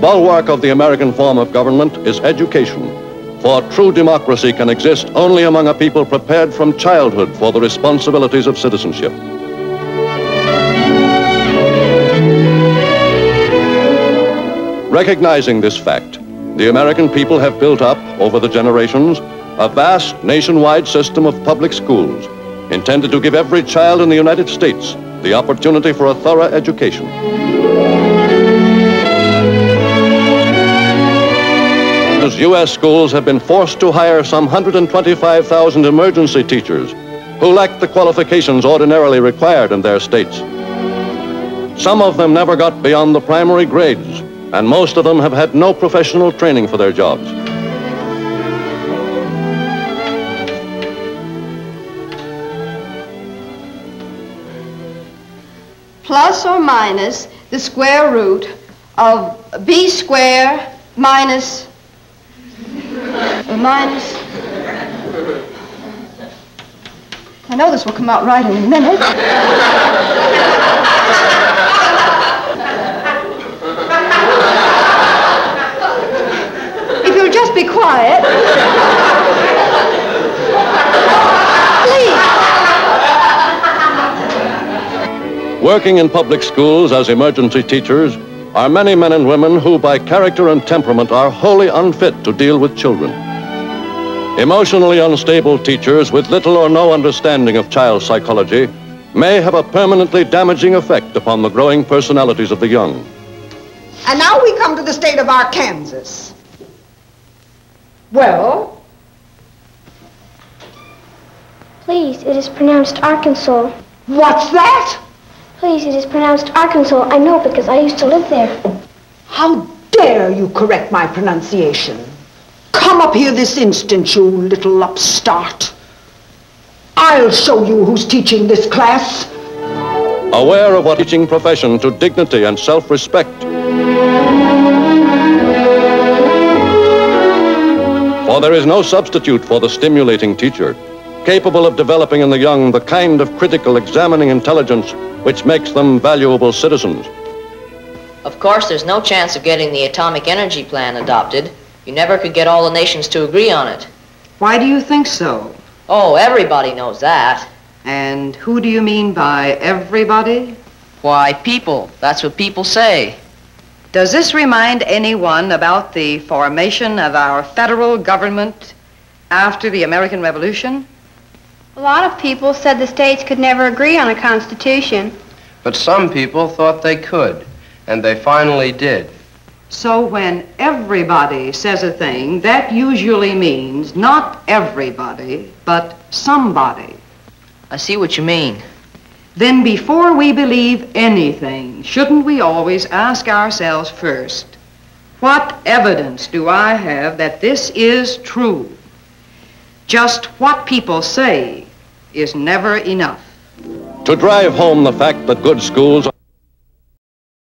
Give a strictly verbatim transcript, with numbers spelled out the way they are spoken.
bulwark of the American form of government is education, for true democracy can exist only among a people prepared from childhood for the responsibilities of citizenship. Recognizing this fact, the American people have built up, over the generations, a vast nationwide system of public schools intended to give every child in the United States the opportunity for a thorough education. As U S schools have been forced to hire some one hundred twenty-five thousand emergency teachers who lacked the qualifications ordinarily required in their states. Some of them never got beyond the primary grades, and most of them have had no professional training for their jobs. Plus or minus the square root of b squared minus uh, minus. I know this will come out right in a minute. If you'll just be quiet, please. Working in public schools as emergency teachers are many men and women who, by character and temperament, are wholly unfit to deal with children. Emotionally unstable teachers with little or no understanding of child psychology may have a permanently damaging effect upon the growing personalities of the young. And now we come to the state of Arkansas. Well? Please, it is pronounced Arkansas. What's that? Please, it is pronounced Arkansas. I know because I used to live there. How dare you correct my pronunciation? Come up here this instant, you little upstart. I'll show you who's teaching this class. Aware of what teaching profession to dignity and self-respect. For there is no substitute for the stimulating teacher, capable of developing in the young the kind of critical examining intelligence which makes them valuable citizens. Of course, there's no chance of getting the atomic energy plan adopted. You never could get all the nations to agree on it. Why do you think so? Oh, everybody knows that. And who do you mean by everybody? Why, people. That's what people say. Does this remind anyone about the formation of our federal government after the American Revolution? A lot of people said the states could never agree on a constitution. But some people thought they could, and they finally did. So when everybody says a thing, that usually means not everybody, but somebody. I see what you mean. Then before we believe anything, shouldn't we always ask ourselves first, what evidence do I have that this is true? Just what people say is never enough. To drive home the fact that good schools are